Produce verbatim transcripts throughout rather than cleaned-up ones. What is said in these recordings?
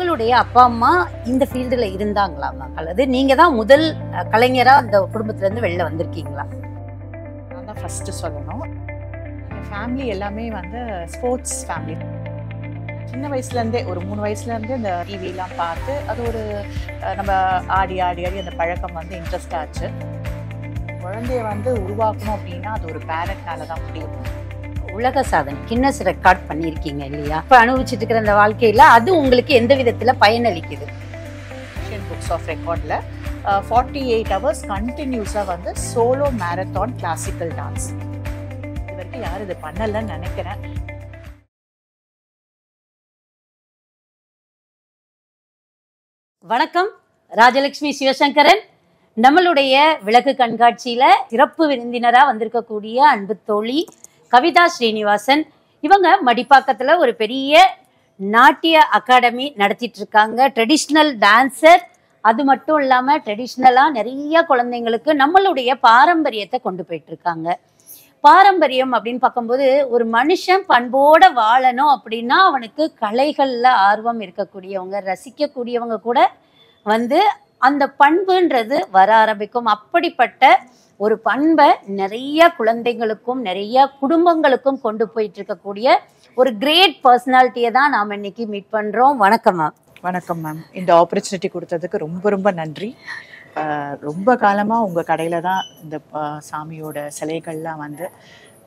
உங்களுடைய அப்பா அம்மா இந்த ஃபீல்டுல இருந்தாங்களா அல்லது நீங்க தான் முதல் கலைஞரா அந்த குடும்பத்துல இருந்து வெளில வந்திருக்கீங்களா? நான் தான் ஃபர்ஸ்ட் சொல்லணும். என் ஃபேமிலி எல்லாமே வந்து ஸ்போர்ட்ஸ் ஃபேமிலி. சின்ன வயசுலேருந்தே ஒரு மூணு வயசுலேருந்தே இந்த டிவிலாம் பார்த்து அது ஒரு நம்ம ஆடி ஆடி ஆடி அந்த பழக்கம் வந்து இன்ட்ரெஸ்ட் ஆச்சு. குழந்தைய வந்து உருவாக்கணும் அப்படின்னா அது ஒரு பேரண்ட்னால தான் முடியும். உலக சாதனை கின்னஸ் ரெக்கார்ட் பண்ணியிருக்கீங்க இல்லையா? இப்போ அனுபவிச்சுட்டு இருக்கிற அந்த வாழ்க்கையில் அது உங்களுக்கு எந்த விதத்தில் பயனளிக்குது? ஏஷியன் புக்ஸ் ஆஃப் ரெக்கார்டில் ஃபார்ட்டி எயிட் ஹவர்ஸ் கண்டினியூஸாக வந்து சோலோ மேரத்தான் கிளாசிக்கல் டான்ஸ். இது வரைக்கும் யாரும் இது பண்ணலன்னு நினைக்கிறேன். வணக்கம், ராஜலட்சுமி சிவசங்கரன். நம்மளுடைய விளக்கு கண்காட்சியில சிறப்பு விருந்தினராக வந்திருக்கக்கூடிய அன்பு தோழி கவிதா ஸ்ரீனிவாசன். இவங்க மடிப்பாக்கத்துல ஒரு பெரிய நாட்டிய அகாடமி நடத்திட்டு இருக்காங்க. ட்ரெடிஷ்னல் டான்சர், அது மட்டும் இல்லாம ட்ரெடிஷ்னலா நிறைய குழந்தைங்களுக்கு நம்மளுடைய பாரம்பரியத்தை கொண்டு போயிட்டு இருக்காங்க. பாரம்பரியம் அப்படின்னு பார்க்கும்போது ஒரு மனுஷன் பண்போட வாழணும் அப்படின்னா அவனுக்கு கலைகள்ல ஆர்வம் இருக்கக்கூடியவங்க, ரசிக்கக்கூடியவங்க கூட வந்து அந்த பண்புன்றது வர ஆரம்பிக்கும். அப்படிப்பட்ட ஒரு பண்பை நிறைய குழந்தைங்களுக்கும் நிறைய குடும்பங்களுக்கும் கொண்டு போயிட்டு இருக்கக்கூடிய ஒரு கிரேட் பர்சனாலிட்டியை தான் நாம் இன்னைக்கு மீட் பண்றோம். வணக்கம் மேம். வணக்கம் மேம். இந்த ஆப்பர்ச்சுனிட்டி கொடுத்ததுக்கு ரொம்ப ரொம்ப நன்றி. ரொம்ப காலமாக உங்கள் கடையில் தான் இந்த சாமியோட சிலைகள்லாம் வந்து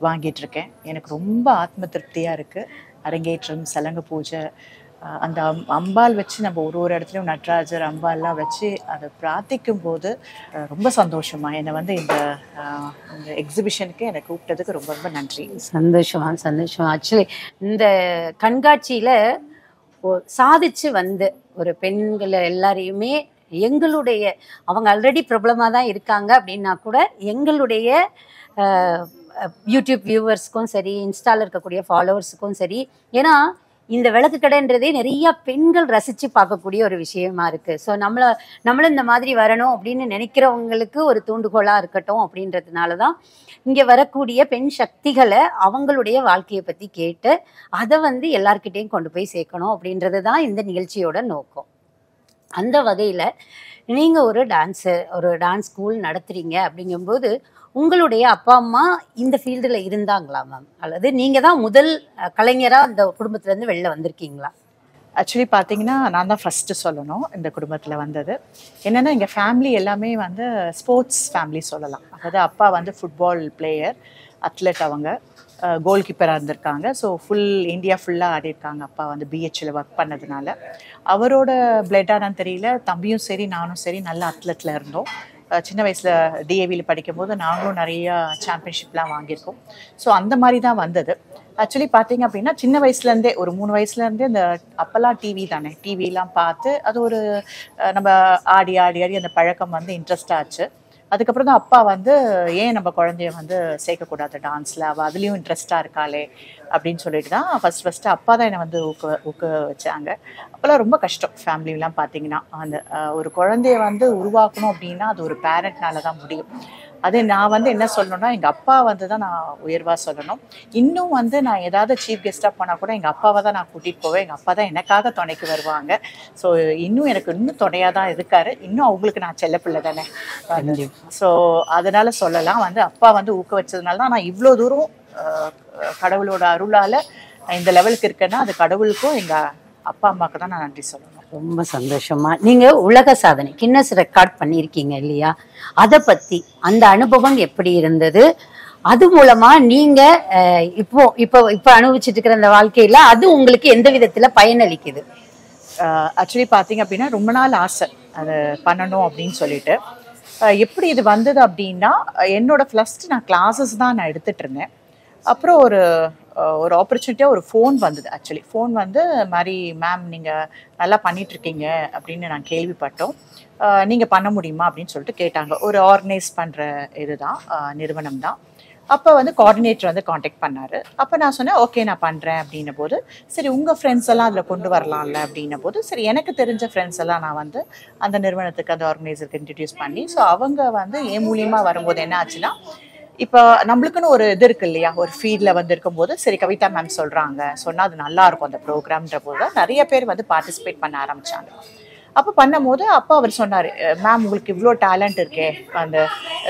வாங்கிட்டுருக்கேன். எனக்கு ரொம்ப ஆத்ம திருப்தியாக இருக்குது. அரங்கேற்றம், சலங்க பூஜை, அந்த அம் அம்பால் வச்சு நம்ம ஒரு ஒரு இடத்துலையும் நடராஜர் அம்பால்லாம் வச்சு அதை பிரார்த்திக்கும் போது ரொம்ப சந்தோஷமாக என்னை வந்து இந்த இந்த எக்ஸிபிஷனுக்கு என்னை கூப்பிட்டதுக்கு ரொம்ப ரொம்ப நன்றி. சந்தோஷமாக சந்தோஷம். ஆக்சுவலி இந்த கண்காட்சியில் சாதிச்சு வந்து ஒரு பெண்கள் எல்லாரையுமே எங்களுடைய அவங்க ஆல்ரெடி ப்ராப்ளமாக தான் இருக்காங்க அப்படின்னா கூட எங்களுடைய யூடியூப் வியூவர்ஸ்க்கும் சரி, இன்ஸ்டாவில் இருக்கக்கூடிய ஃபாலோவர்ஸுக்கும் சரி, ஏன்னா இந்த விளக்கு கடைன்றதே நிறையா பெண்கள் ரசித்து பார்க்கக்கூடிய ஒரு விஷயமா இருக்குது. ஸோ நம்மளை நம்மளும் இந்த மாதிரி வரணும் அப்படின்னு நினைக்கிறவங்களுக்கு ஒரு தூண்டுகோலாக இருக்கட்டும் அப்படின்றதுனால தான் இங்கே வரக்கூடிய பெண் சக்திகளை அவங்களுடைய வாழ்க்கையை பற்றி கேட்டு அதை வந்து எல்லார்கிட்டையும் கொண்டு போய் சேர்க்கணும் அப்படின்றது தான் இந்த நிகழ்ச்சியோட நோக்கம். அந்த வகையில் நீங்கள் ஒரு டான்ஸு ஒரு டான்ஸ் ஸ்கூல் நடத்துகிறீங்க அப்படிங்கும்போது உங்களுடைய அப்பா அம்மா இந்த ஃபீல்டில் இருந்தாங்களா மேம்? அல்லது நீங்கள் தான் முதல் கலைஞராக அந்த குடும்பத்துலேருந்து வெளில வந்திருக்கீங்களா? ஆக்சுவலி பார்த்தீங்கன்னா நான் தான் ஃபஸ்ட்டு சொல்லணும் இந்த குடும்பத்தில் வந்தது. என்னென்னா எங்கள் ஃபேமிலி எல்லாமே வந்து ஸ்போர்ட்ஸ் ஃபேமிலி சொல்லலாம். அதாவது அப்பா வந்து ஃபுட்பால் பிளேயர், அத்லெட், அவங்க கோல் கீப்பராக இருந்திருக்காங்க. ஸோ ஃபுல் இந்தியா ஃபுல்லாக ஆடிருக்காங்க. அப்பா வந்து பிஹெச்சில் ஒர்க் பண்ணதுனால அவரோட பிளட்டாக தான் தெரியல. தம்பியும் சரி நானும் சரி நல்லா அத்லெட்டில் இருந்தோம். சின்ன வயசில் டிஏவியில் படிக்கும் போது நாங்களும் நிறையா சாம்பியன்ஷிப்லாம் வாங்கியிருக்கோம். ஸோ அந்த மாதிரி தான் வந்தது. ஆக்சுவலி பார்த்தீங்க அப்படின்னா சின்ன வயசுலேருந்தே ஒரு மூணு வயசுலேருந்தே இந்த அப்போல்லாம் டிவி தானே, டிவிலாம் பார்த்து அது ஒரு நம்ம ஆடி ஆடி ஆடி அந்த பழக்கம் வந்து இன்ட்ரெஸ்ட் ஆச்சு. அதுக்கப்புறம் தான் அப்பா வந்து ஏன் நம்ம குழந்தைய வந்து சேர்க்கக்கூடாது டான்ஸில், அவள் அதுலேயும் இன்ட்ரெஸ்ட்டாக இருக்காளே அப்படின்னு சொல்லிட்டு தான் ஃபஸ்ட் ஃபஸ்ட்டு அப்பா தான் என்னை வந்து ஊக்க ஊக்க வச்சாங்க. அப்போல்லாம் ரொம்ப கஷ்டம் ஃபேமிலிலாம் பார்த்தீங்கன்னா. அந்த ஒரு குழந்தைய வந்து உருவாக்கணும் அப்படின்னா அது ஒரு பேரண்ட்னால தான் முடியும். அது நான் வந்து என்ன சொல்லணும்னா எங்கள் அப்பா வந்து தான் நான் உயர்வாக சொல்லணும். இன்னும் வந்து நான் ஏதாவது சீஃப் கெஸ்ட்டாக போனால் கூட எங்கள் அப்பாவை தான் நான் கூட்டிகிட்டு போவேன். எங்கள் அப்பா தான் எனக்காக துணைக்கு வருவாங்க. ஸோ இன்னும் எனக்கு இன்னும் துணையாக தான் இருக்கார். இன்னும் அவங்களுக்கு நான் செல்லப்பிள்ளை தானே. ஸோ அதனால் சொல்லலாம் வந்து அப்பா வந்து ஊக்க வச்சதுனால தான் நான் இவ்வளோ தூரம் கடவுளோட அருளால் இந்த லெவலுக்கு இருக்கேன்னா அது கடவுளுக்கும் எங்கள் அப்பா அம்மாவுக்கு தான் நான் நன்றி சொல்லணும். ரொம்ப சந்தோஷமா. நீங்க உலக சாதனை கின்னஸ் ரெக்கார்ட் பண்ணியிருக்கீங்க இல்லையா? அதை பத்தி அந்த அனுபவம் எப்படி இருந்தது? அது மூலமா நீங்க இப்போ இப்போ இப்போ அனுபவிச்சுட்டு இருக்கிற அந்த வாழ்க்கையில அது உங்களுக்கு எந்த விதத்துல பயனளிக்குது? ஆக்சுவலி பார்த்தீங்க அப்படின்னா ரொம்ப நாள் ஆசை அதை பண்ணணும் அப்படின்னு சொல்லிட்டு. எப்படி இது வந்தது அப்படின்னா என்னோட ஃபர்ஸ்ட் நான் கிளாஸஸ் தான் நான் எடுத்துட்டு இருந்தேன். அப்புறம் ஒரு ஒரு ஆப்பர்ச்சுனிட்டியாக ஒரு ஃபோன் வந்தது. ஆக்சுவலி ஃபோன் வந்து மாதிரி மேம் நீங்கள் நல்லா பண்ணிகிட்ருக்கீங்க அப்படின்னு நான் கேள்விப்பட்டோம், நீங்கள் பண்ண முடியுமா அப்படின்னு சொல்லிட்டு கேட்டாங்க. ஒரு ஆர்கனைஸ் பண்ணுற இது தான், நிறுவனம் தான். அப்போ வந்து கோஆர்டினேட்டர் வந்து காண்டாக்ட் பண்ணார். அப்போ நான் சொன்னேன் ஓகே நான் பண்ணுறேன் அப்படின்ன போது, சரி உங்கள் ஃப்ரெண்ட்ஸ் எல்லாம் அதில் கொண்டு வரலாம்ல அப்படின்ன போது, சரி எனக்கு தெரிஞ்ச ஃப்ரெண்ட்ஸ் எல்லாம் நான் வந்து அந்த நிறுவனத்துக்கு அந்த ஆர்கனைசருக்கு இன்ட்ரடியூஸ் பண்ணி, ஸோ அவங்க வந்து என் மூலியமாக வரும்போது என்ன ஆச்சுன்னா இப்போ நம்மளுக்குன்னு ஒரு இது இருக்கு இல்லையா, ஒரு ஃபீல்டில் வந்து இருக்கும்போது சரி கவிதா மேம் சொல்கிறாங்க சொன்னால் அது நல்லாயிருக்கும் அந்த ப்ரோக்ராம்ன்ற போது தான் நிறைய பேர் வந்து பார்ட்டிசிபேட் பண்ண ஆரம்பித்தாங்க. அப்போ பண்ணும் போது அப்போ அவர் சொன்னார், மேம் உங்களுக்கு இவ்வளோ டேலண்ட் இருக்கே, அந்த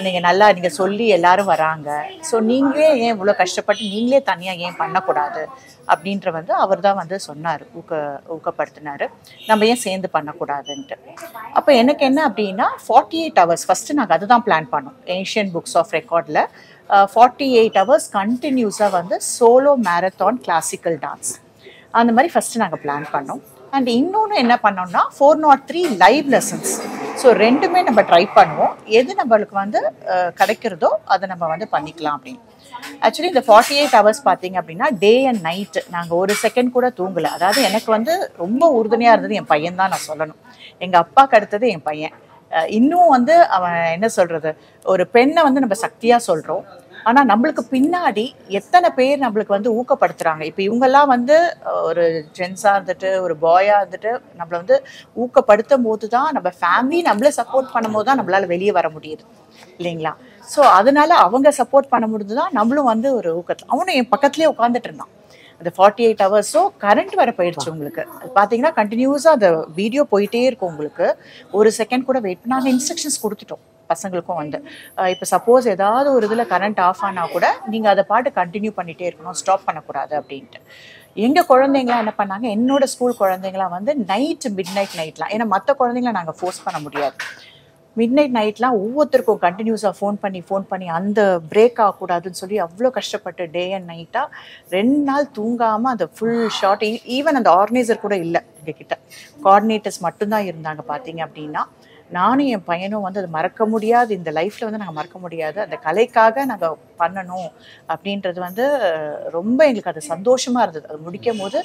நீங்கள் நல்லா நீங்கள் சொல்லி எல்லோரும் வராங்க, ஸோ நீங்களே ஏன் இவ்வளோ கஷ்டப்பட்டு நீங்களே தனியாக ஏன் பண்ணக்கூடாது அப்படின்ற வந்து அவர் தான் வந்து சொன்னார், ஊக்க ஊக்கப்படுத்தினார், நம்ம ஏன் சேர்ந்து பண்ணக்கூடாதுன்ட்டு. அப்போ எனக்கு என்ன அப்படின்னா ஃபார்ட்டி எயிட் ஹவர்ஸ் ஃபஸ்ட்டு நாங்கள் அதுதான் பிளான் பண்ணோம். ஏஷியன் புக்ஸ் ஆஃப் ரெக்கார்டில் ஃபார்ட்டி எயிட் ஹவர்ஸ் கண்டினியூஸாக வந்து சோலோ மேரத்தான் கிளாசிக்கல் டான்ஸ் அந்த மாதிரி ஃபஸ்ட்டு நாங்கள் பிளான் பண்ணோம். அண்ட் இன்னொன்று என்ன பண்ணோம்னா four not three live lessons. So ரெண்டுமே நம்ம ட்ரை பண்ணுவோம், எது நம்மளுக்கு வந்து கிடைக்கிறதோ அதை நம்ம வந்து பண்ணிக்கலாம் அப்படின்னு. ஆக்சுவலி இந்த ஃபார்ட்டி எயிட் ஹவர்ஸ் பார்த்தீங்க அப்படின்னா டே அண்ட் நைட்டு நாங்கள் ஒரு செகண்ட் கூட தூங்கலை. அதாவது எனக்கு வந்து ரொம்ப உறுதுணையாக இருந்தது என் பையன் தான் நான் சொல்லணும். எங்கள் அப்பாவுக்கு அடுத்தது என் பையன். இன்னும் வந்து அவன் என்ன சொல்கிறது, ஒரு பெண்ணை வந்து நம்ம சக்தியாக சொல்கிறோம், ஆனால் நம்மளுக்கு பின்னாடி எத்தனை பேர் நம்மளுக்கு வந்து ஊக்கப்படுத்துகிறாங்க. இப்போ இவங்கெல்லாம் வந்து ஒரு ஜென்ஸாக இருந்துட்டு ஒரு பாயாக இருந்துட்டு நம்மளை வந்து ஊக்கப்படுத்தும் போது தான் நம்ம ஃபேமிலி நம்மளே சப்போர்ட் பண்ணும் போது தான் நம்மளால் வெளியே வர முடியுது இல்லைங்களா. ஸோ அதனால அவங்க சப்போர்ட் பண்ண முடிஞ்சு தான் நம்மளும் வந்து ஒரு ஊக்கத்தில். அவனும் என் பக்கத்துலேயே உட்காந்துட்டு இருந்தான். அந்த ஃபார்ட்டி எயிட் ஹவர்ஸும் கரண்ட் வர போயிடுச்சு உங்களுக்கு. அது பார்த்தீங்கன்னா கண்டினியூஸாக அந்த வீடியோ போயிட்டே இருக்கும் உங்களுக்கு, ஒரு செகண்ட் கூட வெயிட் பண்ணி. நாங்கள் இன்ஸ்ட்ரக்ஷன்ஸ் கொடுத்துட்டோம் பசங்களுக்கும் வந்து, இப்போ சப்போஸ் ஏதாவது ஒரு இதில் கரண்ட் ஆஃப் ஆனால் கூட நீங்கள் அதை பாட்டு கண்டினியூ பண்ணிகிட்டே இருக்கணும், ஸ்டாப் பண்ணக்கூடாது அப்படின்ட்டு. எங்கள் குழந்தைங்களாம் என்ன பண்ணாங்க, என்னோடய ஸ்கூல் குழந்தைங்களாம் வந்து நைட்டு மிட் நைட் நைட்லாம், ஏன்னா மற்ற குழந்தைங்களாம் நாங்கள் ஃபோர்ஸ் பண்ண முடியாது, மிட் நைட் நைட்லாம் ஒவ்வொருத்தருக்கும் கண்டினியூஸாக ஃபோன் பண்ணி ஃபோன் பண்ணி அந்த பிரேக் ஆகக்கூடாதுன்னு சொல்லி அவ்வளோ கஷ்டப்பட்டு டே அண்ட் நைட்டாக ரெண்டு நாள் தூங்காமல் அந்த ஃபுல் ஷார்ட். ஈவன் அந்த ஆர்கனைசர் கூட இல்லை எங்ககிட்ட, கோஆர்டினேட்டர்ஸ் மட்டும்தான் இருந்தாங்க. பார்த்தீங்க அப்படின்னா நானும் என் பையனும் வந்து அது மறக்க முடியாது, இந்த லைஃப்பில் வந்து நாங்கள் மறக்க முடியாது, அந்த கலைக்காக நாங்கள் பண்ணணும் அப்படின்றது வந்து ரொம்ப எங்களுக்கு அது சந்தோஷமாக இருந்தது. அது முடிக்கும் போது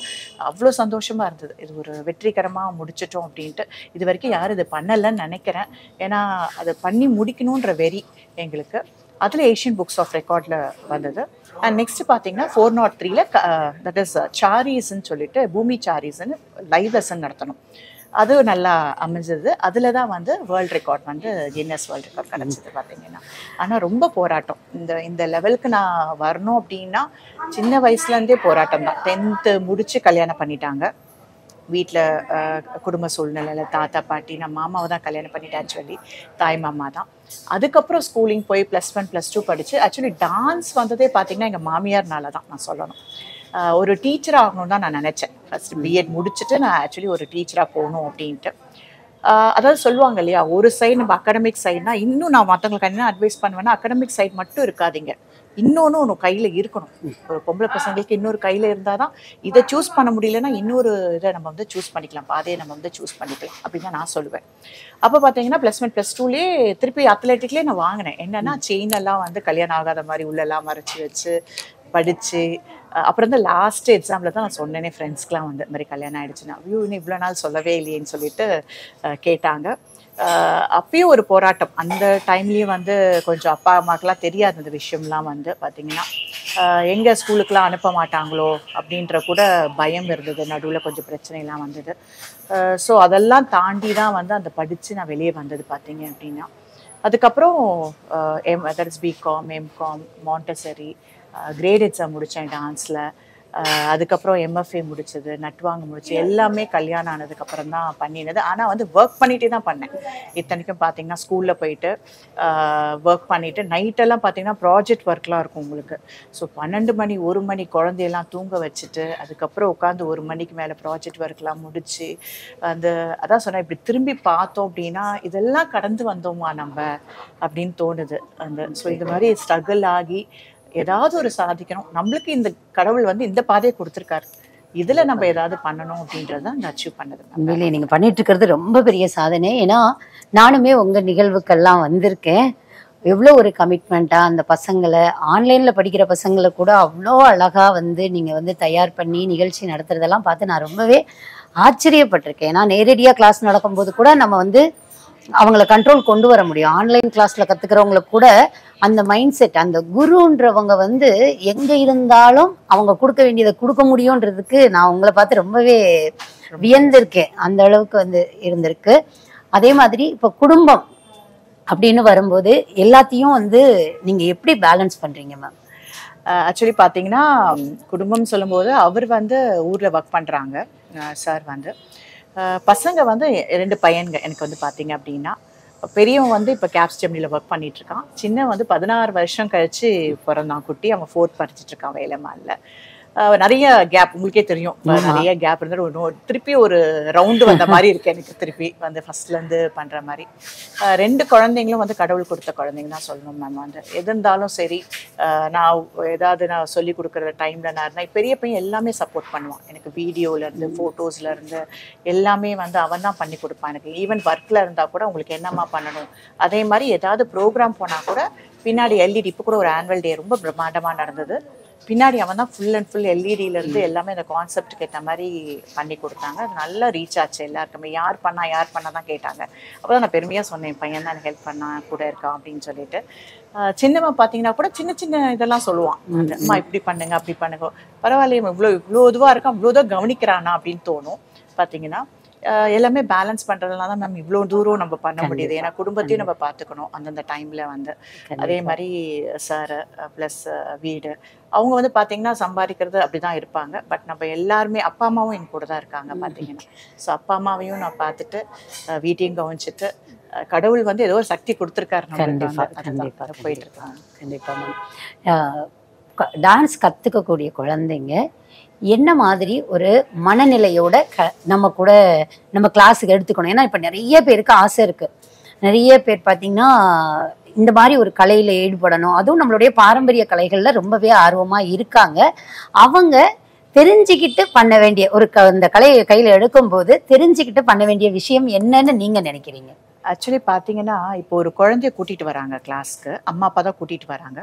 அவ்வளோ சந்தோஷமாக இருந்தது, இது ஒரு வெற்றிகரமாக முடிச்சிட்டோம் அப்படின்ட்டு. இது வரைக்கும் யாரும் இது பண்ணலைன்னு நினைக்கிறேன், ஏன்னா அதை பண்ணி முடிக்கணுன்ற வெறி எங்களுக்கு. அதில் ஏஷியன் புக்ஸ் ஆஃப் ரெக்கார்டில் வந்தது. அண்ட் நெக்ஸ்ட் பார்த்தீங்கன்னா ஃபோர் நாட் த்ரீல தட் இஸ் சாரீஸ்ன்னு சொல்லிட்டு பூமி சாரீஸ்ன்னு லைவ் லெசன் நடத்தணும். அது நல்லா அமைஞ்சது. அதில் தான் வந்து வேர்ல்டு ரெக்கார்ட் வந்து கின்னஸ் வேர்ல்டு ரெக்கார்ட் கிடச்சிது பார்த்தீங்கன்னா. ஆனால் ரொம்ப போராட்டம், இந்த இந்த லெவலுக்கு நான் வரணும் அப்படின்னா சின்ன வயசுலேருந்தே போராட்டம் தான். டென்த்து முடித்து கல்யாணம் பண்ணிட்டாங்க, வீட்டில் குடும்ப சூழ்நிலையில் தாத்தா பாட்டி, நான் மாமாவை தான் கல்யாணம் பண்ணிட்டேன்னு சொல்லி தாய் மாமா தான். அதுக்கப்புறம் ஸ்கூலிங் போய் ப்ளஸ் ஒன் ப்ளஸ் டூ படித்து, ஆக்சுவலி டான்ஸ் வந்ததே பார்த்திங்கன்னா எங்கள் மாமியார்னால தான் நான் சொல்லணும். ஒரு டீச்சராக ஆகணும்னு தான் நான் நினச்சேன். ஃபஸ்ட்டு பிஎட் முடிச்சுட்டு நான் ஆக்சுவலி ஒரு டீச்சராக போகணும் அப்படின்ட்டு. அதாவது சொல்லுவாங்க இல்லையா, ஒரு சைடு நம்ம அகாடமிக் சைடுனா, இன்னும் நான் மற்றவங்களுக்கு என்ன அட்வைஸ் பண்ணுவேன்னா அகாடமிக் சைடு மட்டும் இருக்காதிங்க, இன்னொன்று ஒன்று கையில் இருக்கணும். ஒரு பொம்பளை பசங்களுக்கு இன்னொரு கையில் இருந்தால் தான் இதை சூஸ் பண்ண முடியலன்னா இன்னொரு இதை நம்ம வந்து சூஸ் பண்ணிக்கலாம், பாதையை நம்ம வந்து சூஸ் பண்ணிக்கலாம் அப்படின்னு நான் சொல்லுவேன். அப்போ பார்த்தீங்கன்னா ப்ளஸ் ஒன் ப்ளஸ் டூலேயே திருப்பி அத்லெட்டிக்லேயே நான் வாங்கினேன். என்னென்னா செயினெல்லாம் வந்து கல்யாணம் ஆகாத மாதிரி உள்ளெல்லாம் மறைச்சி வச்சு படித்து, அப்புறம் தான் லாஸ்ட் எக்ஸாமில் தான் நான் சொன்னேனே ஃப்ரெண்ட்ஸ்க்கெலாம் வந்து இந்த மாதிரி கல்யாணம் ஆகிடுச்சுன்னா, ஐயோ இன்னும் இவ்வளோ நாள் சொல்லவே இல்லையேன்னு சொல்லிட்டு கேட்டாங்க. அப்பயும் ஒரு போராட்டம். அந்த டைம்லேயும் வந்து கொஞ்சம் அப்பா அம்மாக்கெலாம் தெரியாது அந்த விஷயம்லாம் வந்து பார்த்திங்கன்னா, எங்கே ஸ்கூலுக்கெலாம் அனுப்ப மாட்டாங்களோ அப்படின்ற கூட பயம் இருந்தது. நடுவில் கொஞ்சம் பிரச்சனைலாம் வந்தது. ஸோ அதெல்லாம் தாண்டி தான் வந்து அந்த படித்து நான் வெளியே வந்தது பார்த்தீங்க அப்படின்னா. அதுக்கப்புறம் M other is BCom MCom Montessori grade exam முடித்தேன் டான்ஸில். அதுக்கப்புறம் எம்எஃப்ஏ முடித்தது, நட்வாங்க முடிச்சு, எல்லாமே கல்யாணம் ஆனதுக்கப்புறம் தான் பண்ணினது. ஆனால் வந்து ஒர்க் பண்ணிகிட்டே தான் பண்ணேன் இத்தனைக்கும். பார்த்தீங்கன்னா ஸ்கூலில் போயிட்டு ஒர்க் பண்ணிவிட்டு நைட்டெல்லாம் பார்த்திங்கன்னா ப்ராஜெக்ட் ஒர்க்லாம் இருக்கும் உங்களுக்கு. ஸோ பன்னெண்டு மணி ஒரு மணி குழந்தையெல்லாம் தூங்க வச்சுட்டு அதுக்கப்புறம் உட்காந்து ஒரு மணிக்கு மேலே ப்ராஜெக்ட் ஒர்க்லாம் முடித்து அந்த அதான் சொன்னேன், இப்படி திரும்பி பார்த்தோம் அப்படின்னா இதெல்லாம் கடந்து வந்தோமா நம்ம அப்படின்னு தோணுது. அந்த ஸோ இது மாதிரி ஸ்ட்ரகிள் ஆகி ஏதாவது ஒரு சாதிக்கணும், நம்மளுக்கு இந்த கடவுள் வந்து இந்த பாதையை கொடுத்துருக்காரு, இதுல நம்ம ஏதாவது பண்ணணும் அப்படின்றத நான் அச்சீவ் பண்ணது. உண்மையிலேயே நீங்க பண்ணிட்டு இருக்கிறது ரொம்ப பெரிய சாதனை. ஏன்னா நானுமே உங்க நிகழ்வுக்கெல்லாம் வந்திருக்கேன். எவ்வளோ ஒரு கமிட்மெண்ட்டா அந்த பசங்களை, ஆன்லைன்ல படிக்கிற பசங்களை கூட அவ்வளோ அழகா வந்து நீங்க வந்து தயார் பண்ணி நிகழ்ச்சி நடத்துறதெல்லாம் பார்த்து நான் ரொம்பவே ஆச்சரியப்பட்டிருக்கேன். ஏன்னா நேரடியா கிளாஸ் நடக்கும்போது கூட நம்ம வந்து அவங்கள கண்ட்ரோல் கொண்டு வர முடியும். ஆன்லைன் கிளாஸ்ல கத்துக்கிறவங்கள கூட அந்த மைண்ட் செட், அந்த குருன்றவங்க வந்து எங்க இருந்தாலும் அவங்க கொடுக்க வேண்டியதை கொடுக்க முடியும்ன்றதுக்கு நான் உங்களை பார்த்து ரொம்பவே வியந்திருக்கேன். அந்த அளவுக்கு வந்து இருந்திருக்கு. அதே மாதிரி இப்ப குடும்பம் அப்படினு வரும்போது எல்லாத்தையும் வந்து நீங்க எப்படி பேலன்ஸ் பண்றீங்க மேம்? ஆக்சுவலி பாத்தீங்கன்னா குடும்பம் சொல்லும்போது அவர் வந்து ஊர்ல வர்க் பண்றாங்க சார். வந்து பசங்க வந்து ரெண்டு பையன்ங்க எனக்கு வந்து பாத்தீங்க அப்படின்னா, பெரியவன் வந்து இப்போ கேப்ஸ் ஜெமினியில் ஒர்க் பண்ணிட்டு இருக்கான். சின்ன வந்து பதினாறு வருஷம் கழிச்சு பிறந்தான் குட்டி. அவன் ஃபோர்த் படிச்சுட்டு இருக்கான் வேலைமாலில். நிறைய கேப் உங்களுக்கே தெரியும், நிறைய கேப் இருந்தால் ஒரு திருப்பி ஒரு ரவுண்டு வந்த மாதிரி இருக்கு எனக்கு. திருப்பி வந்து ஃபர்ஸ்ட்லேருந்து பண்ணுற மாதிரி ரெண்டு குழந்தைங்களும் வந்து கடவுள் கொடுத்த குழந்தைங்க தான் சொல்லணும் மேம். வந்து எது இருந்தாலும் சரி, நான் ஏதாவது நான் சொல்லி கொடுக்குற டைமில் நான் இருந்தேன். பெரிய பையன் எல்லாமே சப்போர்ட் பண்ணுவான் எனக்கு. வீடியோலேருந்து ஃபோட்டோஸ்லேருந்து எல்லாமே வந்து அவன் தான் பண்ணி கொடுப்பான் எனக்கு. ஈவன் ஒர்க்கில் இருந்தால் கூட உங்களுக்கு என்னம்மா பண்ணணும், அதே மாதிரி ஏதாவது ப்ரோக்ராம் போனால் கூட பின்னாடி எல்இடி. இப்போ கூட ஒரு ஆனுவல் டே ரொம்ப பிரம்மாண்டமாக நடந்தது. பின்னாடி அவன் தான் ஃபுல் அண்ட் ஃபுல் எல்இடியிலேருந்து எல்லாமே அந்த கான்செப்டுக்கு ஏற்ற மாதிரி பண்ணி கொடுத்தாங்க. அது நல்லா ரீச் ஆச்சு எல்லாருக்குமே. யார் பண்ணால் யார் பண்ணால் தான் கேட்டாங்க. அப்போ தான் நான் பெருமையாக சொன்னேன் பையன் தான் எனக்கு ஹெல்ப் பண்ணா கூட இருக்கான் அப்படின்னு சொல்லிட்டு. சின்னவன் பார்த்தீங்கன்னா கூட சின்ன சின்ன இதெல்லாம் சொல்லுவான், அம்மா இப்படி பண்ணுங்க அப்படி பண்ணுங்க. பரவாயில்லையே இவ்வளோ இவ்வளோ இதுவாக இருக்கான், இவ்வளோ தான் கவனிக்கிறானா அப்படின்னு தோணும். பார்த்தீங்கன்னா எல்லாமே பேலன்ஸ் பண்றதுனால தான் மேம் இவ்வளோ தூரம் நம்ம பண்ண முடியுது. ஏன்னா குடும்பத்தையும் நம்ம பார்த்துக்கணும் அந்தந்த டைம்ல வந்து. அதே மாதிரி சார் பிளஸ் வீடு அவங்க வந்து பார்த்தீங்கன்னா சம்பாதிக்கிறது அப்படிதான் இருப்பாங்க. பட் நம்ம எல்லாருமே அப்பா அம்மாவும் என் கூட தான் இருக்காங்க பார்த்தீங்கன்னா. ஸோ அப்பா அம்மாவையும் நான் பார்த்துட்டு வீட்டையும் கவனிச்சுட்டு கடவுள் வந்து ஏதோ ஒரு சக்தி கொடுத்துருக்காரு. கண்டிப்பாக போயிட்டு இருக்காங்க. கண்டிப்பாக டான்ஸ் கற்றுக்கக்கூடிய குழந்தைங்க என்ன மாதிரி ஒரு மனநிலையோட க நம்ம கூட நம்ம கிளாஸுக்கு எடுத்துக்கணும். ஏன்னா இப்போ நிறைய பேருக்கு ஆசை இருக்குது. நிறைய பேர் பார்த்திங்கன்னா இந்த மாதிரி ஒரு கலையில் ஈடுபடணும், அதுவும் நம்மளுடைய பாரம்பரிய கலைகளில் ரொம்பவே ஆர்வமாக இருக்காங்க. அவங்க தெரிஞ்சுக்கிட்டு பண்ண வேண்டிய ஒரு க இந்த கலையை கையில் எடுக்கும்போது தெரிஞ்சுக்கிட்டு பண்ண வேண்டிய விஷயம் என்னன்னு நீங்கள் நினைக்கிறீங்க? ஆக்சுவலி பார்த்தீங்கன்னா இப்போ ஒரு குழந்தைய கூட்டிகிட்டு வராங்க கிளாஸ்க்கு, அம்மா அப்பா தான் கூட்டிகிட்டு வராங்க.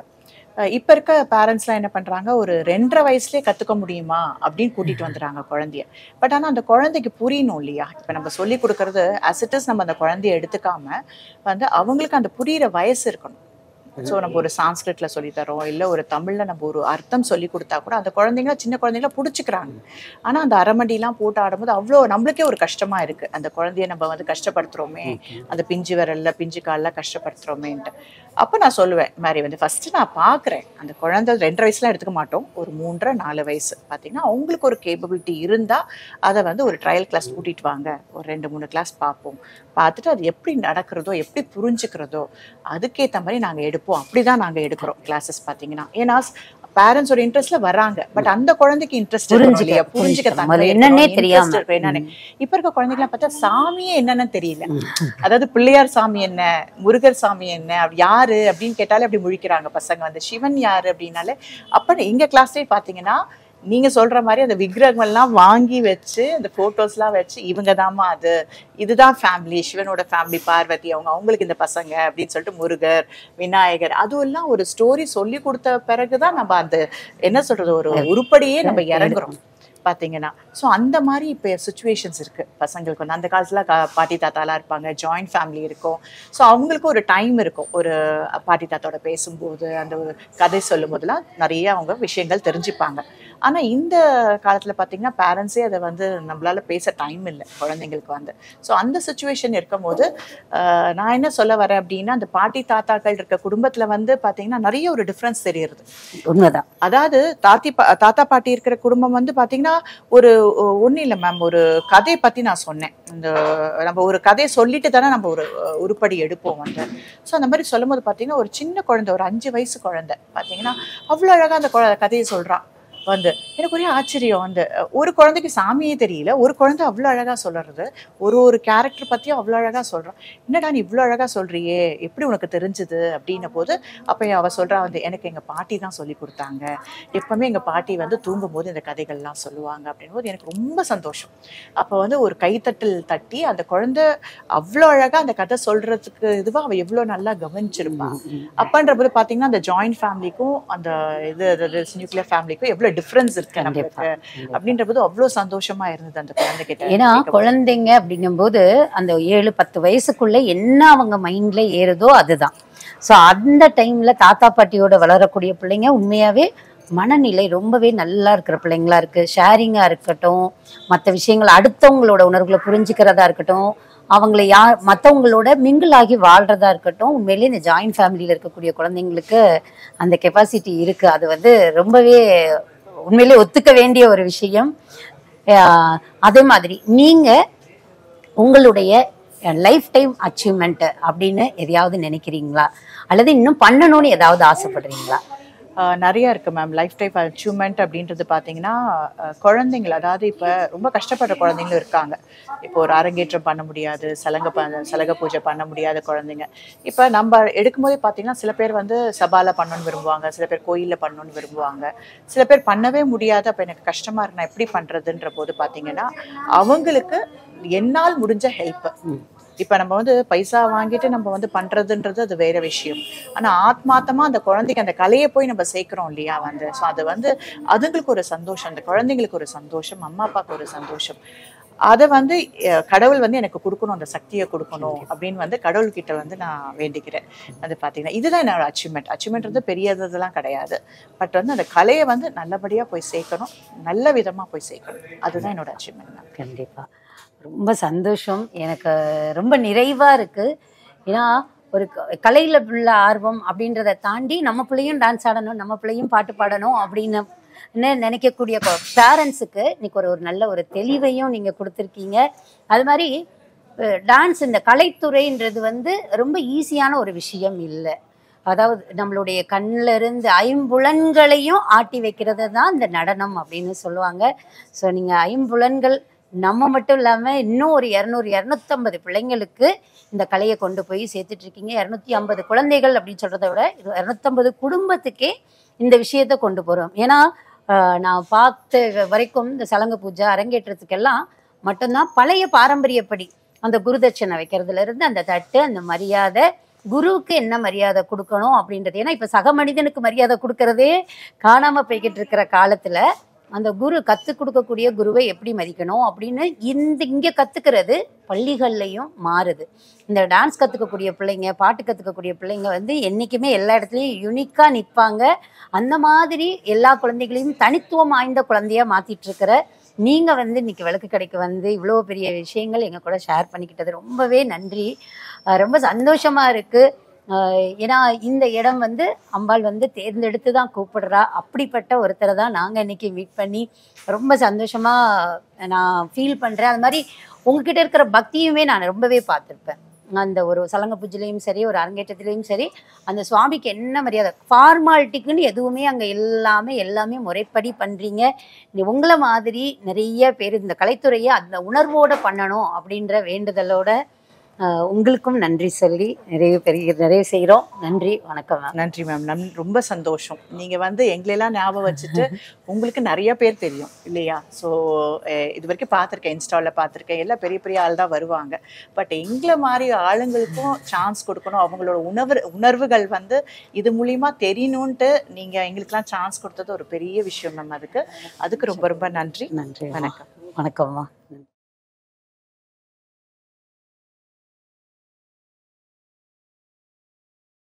இப்போ இருக்க பேரண்ட்ஸ்லாம் என்ன பண்ணுறாங்க, ஒரு ரெண்டரை வயசுலேயே கற்றுக்க முடியுமா அப்படின்னு கூட்டிகிட்டு வந்துடுறாங்க குழந்தைய. பட் ஆனால் அந்த குழந்தைக்கு புரியணும் இல்லையா? இப்போ நம்ம சொல்லிக் கொடுக்குறது ஆஸ் இட் இஸ் நம்ம அந்த குழந்தைய எடுத்துக்காமல் வந்து அவங்களுக்கு அந்த புரிகிற வயசு இருக்கணும். ஸோ நம்ம ஒரு சான்ஸ்கிரிட்டில் சொல்லித்தரோம் இல்லை ஒரு தமிழில் நம்ம ஒரு அர்த்தம் சொல்லி கொடுத்தா கூட அந்த குழந்தைங்களாம் சின்ன குழந்தைங்களா பிடிச்சிக்கிறாங்க. ஆனால் அந்த அரமண்டிலாம் போட்டு ஆடும்போது அவ்வளோ நம்மளுக்கே ஒரு கஷ்டமாக இருக்குது. அந்த குழந்தைய நம்ம வந்து கஷ்டப்படுத்துகிறோமே, அந்த பிஞ்சு விரலில் பிஞ்சு காலெலாம் கஷ்டப்படுத்துகிறோமேன்ட்டு. அப்போ நான் சொல்லுவேன் மாதிரி வந்து ஃபஸ்ட்டு நான் பார்க்குறேன் அந்த குழந்தை ரெண்டரை வயசுலாம் எடுத்துக்க மாட்டோம், ஒரு மூன்றரை நாலு வயசு பார்த்தீங்கன்னா அவங்களுக்கு ஒரு கேப்பபிலிட்டி இருந்தால் அதை வந்து ஒரு ட்ரையல் கிளாஸ் கூட்டிகிட்டு வாங்க. ஒரு ரெண்டு மூணு கிளாஸ் பார்ப்போம், பார்த்துட்டு அது எப்படி நடக்கிறதோ எப்படி புரிஞ்சுக்கிறதோ அதுக்கேற்ற மாதிரி நாங்கள் எடுப்போம். அப்படி தான் நாங்கள் எடுக்கிறோம் கிளாஸஸ் பார்த்தீங்கன்னா. ஏன்னா பேரண்ட்ஸ் ஒரு இன்ட்ரெஸ்ட்ல வராங்க, பட் அந்த குழந்தைக்கு இன்ட்ரெஸ்ட் புரிஞ்சுக்கலையா புரிஞ்சுக்கிறாங்க என்னன்னே தெரியாம. இப்ப இருக்க குழந்தைங்கலாம் பார்த்தா சாமியே என்னன்னு தெரியல. அதாவது பிள்ளையார் சாமி என்ன, முருகர் சாமி என்ன, யாரு அப்படின்னு கேட்டாலே அப்படி முழிக்கிறாங்க பசங்க வந்து. சிவன் யாரு அப்படின்னாலே அப்ப எங்க கிளாஸ்லயே பாத்தீங்கன்னா நீங்க சொல்ற மாதிரி அந்த விக்கிரகம் எல்லாம் வாங்கி வச்சு அந்த போட்டோஸ் எல்லாம் வச்சு இவங்க தாமா அது இதுதான் ஃபேமிலி, சிவனோட ஃபேமிலி பார்வதி அவங்க, அவங்களுக்கு இந்த பசங்க அப்படின்னு சொல்லிட்டு முருகர் விநாயகர் அதுவும் எல்லாம் ஒரு ஸ்டோரி சொல்லி கொடுத்த பிறகுதான் நம்ம அந்த என்ன சொல்றது ஒரு உருப்படியே நம்ம இறங்குறோம் பார்த்தீங்கன்னா. ஸோ அந்த மாதிரி இப்போ சுச்சுவேஷன்ஸ் இருக்குது பசங்களுக்கு வந்து. அந்த காலத்தில் கா பாட்டி தாத்தாலாம் இருப்பாங்க, ஜாயிண்ட் ஃபேமிலி இருக்கும். ஸோ அவங்களுக்கும் ஒரு டைம் இருக்கும், ஒரு பாட்டி தாத்தாவோட பேசும்போது அந்த கதை சொல்லும் போதெல்லாம் நிறைய அவங்க விஷயங்கள் தெரிஞ்சுப்பாங்க. ஆனால் இந்த காலத்தில் பார்த்தீங்கன்னா பேரண்ட்ஸே அதை வந்து நம்மளால் பேச டைம் இல்லை குழந்தைங்களுக்கு வந்து. ஸோ அந்த சுச்சுவேஷன் இருக்கும் போது நான் என்ன சொல்ல வரேன் அப்படின்னா, அந்த பாட்டி தாத்தாக்கள் இருக்க குடும்பத்தில் வந்து பார்த்தீங்கன்னா நிறைய ஒரு டிஃப்ரென்ஸ் தெரியுது. உண்மைதான். அதாவது தாத்தி பா தாத்தா பாட்டி இருக்கிற குடும்பம் வந்து பார்த்தீங்கன்னா ஒரு ஒன்றும் இல்லை மேம், ஒரு கதையை பற்றி நான் சொன்னேன். இந்த நம்ம ஒரு கதையை சொல்லிட்டு தானே நம்ம ஒரு உருப்படி எடுப்போம் வந்து. ஸோ அந்த மாதிரி சொல்லும் போது பார்த்தீங்கன்னா ஒரு சின்ன குழந்தை ஒரு அஞ்சு வயசு குழந்தை பார்த்தீங்கன்னா அவ்வளோ அழகாக அந்த குழந்தை கதையை சொல்கிறான் வந்து. எனக்கு ஒரே ஆச்சரியம். அந்த ஒரு குழந்தைக்கு சாமியே தெரியல, ஒரு குழந்தை அவ்வளோ அழகாக சொல்கிறது, ஒரு ஒரு கேரக்டர் பற்றியும் அவ்வளோ அழகாக சொல்கிறான். என்னடா நீ இவ்வளோ அழகாக சொல்கிறியே எப்படி உனக்கு தெரிஞ்சுது அப்படின்ன போது அப்போ அவள் சொல்கிறா வந்து எனக்கு எங்கள் பாட்டி தான் சொல்லி கொடுத்தாங்க, எப்போவுமே எங்கள் பாட்டி வந்து தூங்கும் போது இந்த கதைகள்லாம் சொல்லுவாங்க அப்படின் போது எனக்கு ரொம்ப சந்தோஷம். அப்போ வந்து ஒரு கைத்தட்டல் தட்டி அந்த குழந்தை அவ்வளோ அழகாக அந்த கதை சொல்கிறதுக்கு இதுவாக அவள் எவ்வளோ நல்லா கவனிச்சிருப்பான் அப்பன்ற போது பார்த்தீங்கன்னா அந்த ஜாயிண்ட் ஃபேமிலிக்கும் அந்த இது நியூக்ளியர் ஃபேமிலிக்கும் எவ்வளோ டிஃபரன்ஸ் இருக்கு நமக்கு அப்படின்ற போது அவ்வளோ சந்தோஷமா இருந்தது அந்த குழந்தைகிட்ட. ஏன்னா குழந்தைங்க அப்படிங்கும் போது அந்த ஏழு பத்து வயசுக்குள்ள என்ன அவங்க மைண்ட்ல ஏறுதோ அதுதான். ஸோ அந்த டைம்ல தாத்தா பாட்டியோட வளரக்கூடிய பிள்ளைங்க உண்மையாவே மனநிலை ரொம்பவே நல்லா இருக்கிற பிள்ளைங்களா இருக்குது. ஷேரிங்காக இருக்கட்டும், மற்ற விஷயங்கள் அடுத்தவங்களோட உணர்வுகளை புரிஞ்சுக்கிறதா இருக்கட்டும், அவங்கள யா மற்றவங்களோட மிங்கிளாகி வாழ்கிறதா இருக்கட்டும், உண்மையிலே இந்த ஜாயின்ட் ஃபேமிலியில் இருக்கக்கூடிய குழந்தைங்களுக்கு அந்த கெப்பாசிட்டி இருக்குது. அது வந்து ரொம்பவே உண்மையிலே ஒத்துக்க வேண்டிய ஒரு விஷயம். அதே மாதிரி நீங்கள் உங்களுடைய லைஃப் டைம் அச்சீவ்மெண்ட்டு அப்படின்னு எதையாவது நினைக்கிறீங்களா, அல்லது இன்னும் பண்ணணும்னு ஏதாவது ஆசைப்படுறீங்களா? நிறையா இருக்குது மேம். லைஃப் டைம் அச்சீவ்மெண்ட் அப்படின்றது பார்த்தீங்கன்னா, குழந்தைங்கள் அதாவது இப்போ ரொம்ப கஷ்டப்படுற குழந்தைங்களும் இருக்காங்க. இப்போ ஒரு அரங்கேற்றம் பண்ண முடியாது, சலங்கை ப சலங்கை பூஜை பண்ண முடியாத குழந்தைங்க. இப்போ நம்ம எடுக்கும்போதே பார்த்தீங்கன்னா சில பேர் வந்து சபாவில் பண்ணணும்னு விரும்புவாங்க, சில பேர் கோயிலில் பண்ணணும்னு விரும்புவாங்க, சில பேர் பண்ணவே முடியாது. அப்போ எனக்கு கஷ்டமாக இருக்கு, நான் எப்படி பண்ணுறதுன்ற போது பார்த்தீங்கன்னா அவங்களுக்கு என்னால் முடிஞ்ச ஹெல்ப். இப்போ நம்ம வந்து பைசா வாங்கிட்டு நம்ம வந்து பண்ணுறதுன்றது அது வேறு விஷயம். ஆனால் ஆத்மார்த்தமாக அந்த குழந்தைக்கு அந்த கலையை போய் நம்ம சேர்க்குறோம் இல்லையா வந்து, ஸோ அது வந்து அதுங்களுக்கு ஒரு சந்தோஷம், அந்த குழந்தைங்களுக்கு ஒரு சந்தோஷம், அம்மா அப்பாவுக்கு ஒரு சந்தோஷம். அதை வந்து கடவுள் வந்து எனக்கு கொடுக்கணும், அந்த சக்தியை கொடுக்கணும் அப்படின்னு வந்து கடவுள்கிட்ட வந்து நான் வேண்டிக்கிறேன். அது பார்த்தீங்கன்னா இதுதான் என்னோடய அச்சீவ்மெண்ட். அச்சீவ்மெண்ட் வந்து பெரியதெல்லாம் கிடையாது, பட் வந்து அந்த கலையை வந்து நல்லபடியாக போய் சேர்க்கணும், நல்ல விதமாக போய் சேர்க்கணும். அதுதான் என்னோடய அச்சீவ்மெண்ட் தான். கண்டிப்பாக ரொம்ப சந்தோஷம், எனக்கு ரொம்ப நிறைவாக இருக்குது. ஏன்னா ஒரு கலையில் உள்ள ஆர்வம் அப்படின்றத தாண்டி நம்ம பிள்ளையும் டான்ஸ் ஆடணும், நம்ம பிள்ளையும் பாட்டு பாடணும் அப்படின்னு நினைக்கக்கூடிய பேரண்ட்ஸுக்கு இன்றைக்கி ஒரு ஒரு நல்ல ஒரு தெளிவையும் நீங்கள் கொடுத்துருக்கீங்க. அது மாதிரி டான்ஸ் இந்த கலைத்துறைன்றது வந்து ரொம்ப ஈஸியான ஒரு விஷயம் இல்லை. அதாவது நம்மளுடைய கண்ணில் இருந்து ஐம்புலன்களையும் ஆட்டி வைக்கிறது தான் இந்த நடனம் அப்படின்னு சொல்லுவாங்க. ஸோ நீங்கள் ஐம்புலன்கள் நம்ம மட்டும் இல்லாமல் இன்னும் ஒரு இரநூறு இரநூத்தம்பது பிள்ளைங்களுக்கு இந்த கலையை கொண்டு போய் சேர்த்துட்ருக்கீங்க. இரநூத்தி ஐம்பது குழந்தைகள் அப்படின்னு சொல்கிறத விட இரநூத்தம்பது குடும்பத்துக்கே இந்த விஷயத்தை கொண்டு போகிறோம். ஏன்னா நான் பார்த்த வரைக்கும் இந்த சலங்கை பூஜை அரங்கேற்றத்துக்கெல்லாம் மட்டும்தான் பழைய பாரம்பரியப்படி அந்த குருதட்சணை வைக்கிறதுலேருந்து அந்த தட்டு, அந்த மரியாதை, குருவுக்கு என்ன மரியாதை கொடுக்கணும் அப்படின்றது. ஏன்னா இப்போ சக மனிதனுக்கு மரியாதை கொடுக்கறதே காணாமல் போய்கிட்டு இருக்கிற காலத்தில் அந்த குரு கற்றுக் கொடுக்கக்கூடிய குருவை எப்படி மதிக்கணும் அப்படின்னு இந்த இங்கே கற்றுக்கிறது பள்ளிகள்லையும் மாறுது. இந்த டான்ஸ் கற்றுக்கக்கூடிய பிள்ளைங்க, பாட்டு கற்றுக்கக்கூடிய பிள்ளைங்க வந்து என்றைக்குமே எல்லா இடத்துலையும் யூனிக்காக நிற்பாங்க. அந்த மாதிரி எல்லா குழந்தைகளையும் தனித்துவம் வாய்ந்த குழந்தையாக மாற்றிட்டுருக்கிற நீங்கள் வந்து இன்றைக்கி விளக்கு கடைக்கு வந்து இவ்வளோ பெரிய விஷயங்கள் எங்கள் கூட ஷேர் பண்ணிக்கிட்டது ரொம்பவே நன்றி. ரொம்ப சந்தோஷமாக இருக்குது. ஏன்னா இந்த இடம் வந்து அம்பாள் வந்து தேர்ந்தெடுத்து தான் கூப்பிடுறா. அப்படிப்பட்ட ஒருத்தரை தான் நாங்கள் இன்றைக்கி மீட் பண்ணி ரொம்ப சந்தோஷமாக நான் ஃபீல் பண்ணுறேன். அது மாதிரி உங்ககிட்ட இருக்கிற பக்தியுமே நான் ரொம்பவே பார்த்துருப்பேன். அந்த ஒரு சலங்கை பூஜையிலையும் சரி, ஒரு அரங்கேற்றத்துலேயும் சரி, அந்த சுவாமிக்கு என்ன மரியாதை, ஃபார்மாலிட்டிக்குன்னு எதுவுமே அங்கே எல்லாமே எல்லாமே முறைப்படி பண்ணுறீங்க. உங்களை மாதிரி நிறைய பேர் இந்த கலைத்துறையை அந்த உணர்வோடு பண்ணணும் அப்படின்ற வேண்டுதலோட உங்களுக்கும் நன்றி சொல்லி நிறைய பெரிய நிறைய செய்கிறோம். நன்றி, வணக்கம் மேம். நன்றி மேம். நம் ரொம்ப சந்தோஷம். நீங்கள் வந்து எங்களெல்லாம் ஞாபகம் வச்சுட்டு உங்களுக்கு நிறைய பேர் தெரியும் இல்லையா. ஸோ இது வரைக்கும் பார்த்துருக்கேன், இன்ஸ்டாவில் பார்த்துருக்கேன், எல்லாம் பெரிய பெரிய ஆள் தான் வருவாங்க. பட் எங்களை மாதிரி ஆளுங்களுக்கும் சான்ஸ் கொடுக்கணும், அவங்களோட உணவு உணர்வுகள் வந்து இது மூலிமா தெரியணுன்ட்டு நீங்கள் எங்களுக்கெல்லாம் சான்ஸ் கொடுத்தது ஒரு பெரிய விஷயம் மேம். அதுக்கு அதுக்கு ரொம்ப ரொம்ப நன்றி. நன்றி, வணக்கம். வணக்கம்மா.